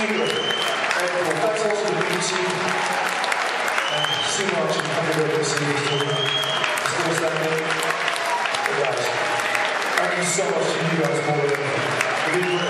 Taylor and Professors of Beauty and so much in Canada this year for that. Thank you so much to you guys for it.